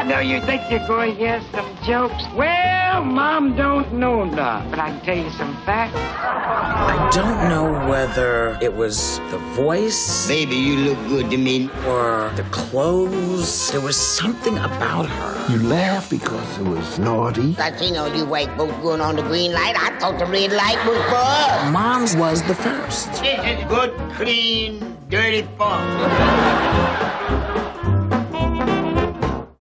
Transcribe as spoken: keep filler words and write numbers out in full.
I know you think you're going to hear some jokes. Well, Mom don't know now, but I can tell you some facts. I don't know whether it was the voice. Baby, you look good to me. Or the clothes. There was something about her. You laughed because it was naughty. I seen all you white folks going on the green light. I thought the red light was for us. Mom's was the first. This is good, clean, dirty fun.